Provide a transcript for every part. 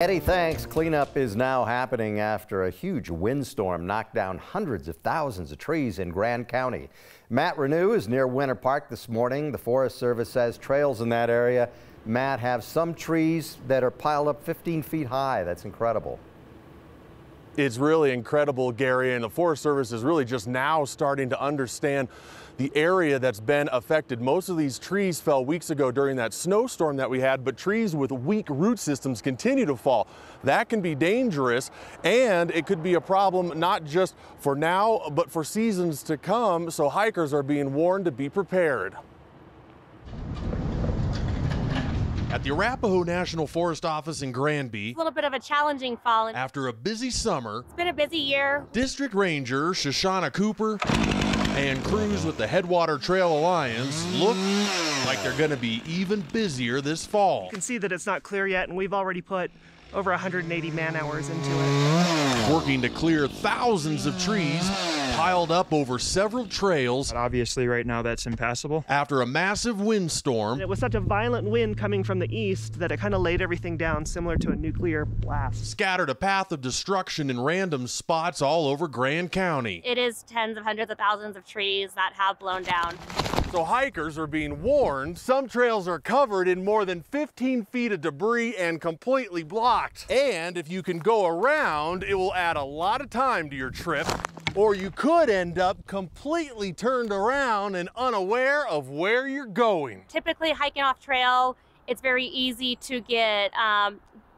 Eddie, thanks. Cleanup is now happening after a huge windstorm knocked down hundreds of thousands of trees in Grand County. Matt Renu is near Winter Park this morning. The Forest Service says trails in that area, Matt, have some trees that are piled up 15 feet high. That's incredible. It's really incredible, Gary, and the Forest Service is really just now starting to understand the area that's been affected. Most of these trees fell weeks ago during that snowstorm that we had, but trees with weak root systems continue to fall. That can be dangerous, and it could be a problem not just for now, but for seasons to come, so hikers are being warned to be prepared. At the Arapaho National Forest office in Granby, a little bit of a challenging fall. After a busy summer, it's been a busy year. District Ranger Shoshana Cooper and crews with the Headwater Trail Alliance look like they're going to be even busier this fall. You can see that it's not clear yet, and we've already put over 180 man-hours into it. Working to clear thousands of trees piled up over several trails. But obviously right now that's impassable. After a massive windstorm. It was such a violent wind coming from the east that it kind of laid everything down, similar to a nuclear blast. Scattered a path of destruction in random spots all over Grand County. It is tens of hundreds of thousands of trees that have blown down. So hikers are being warned. Some trails are covered in more than 15 feet of debris and completely blocked. And if you can go around, it will add a lot of time to your trip. Or you could end up completely turned around and unaware of where you're going. Typically hiking off trail, it's very easy to get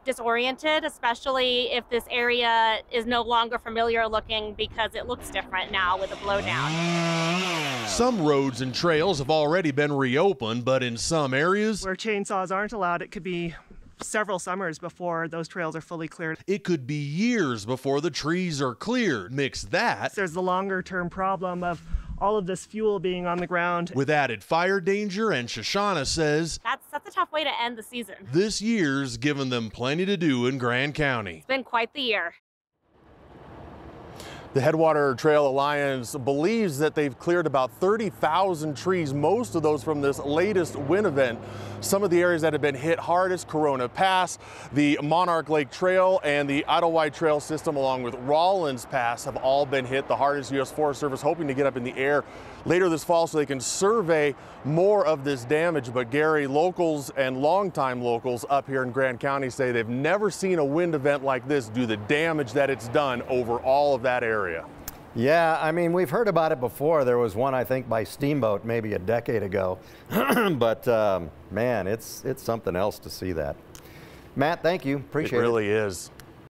disoriented, especially if this area is no longer familiar looking because it looks different now with the blowdown. Some roads and trails have already been reopened, but in some areas where chainsaws aren't allowed, it could be several summers before those trails are fully cleared. It could be years before the trees are cleared. Mix that. There's the longer term problem of all of this fuel being on the ground. With added fire danger, and Shoshana says that's a tough way to end the season. This year's given them plenty to do in Grand County. It's been quite the year. The Headwater Trail Alliance believes that they've cleared about 30,000 trees, most of those from this latest wind event. Some of the areas that have been hit hardest, Corona Pass, the Monarch Lake Trail, and the Idlewild Trail system, along with Rollins Pass, have all been hit the hardest. U.S. Forest Service hoping to get up in the air later this fall so they can survey more of this damage. But Gary, locals and longtime locals up here in Grand County say they've never seen a wind event like this do the damage that it's done over all of that area. Yeah, I mean, we've heard about it before. There was one, I think, by Steamboat maybe a decade ago. But, man, it's something else to see that. Matt, thank you. Appreciate it. It really is.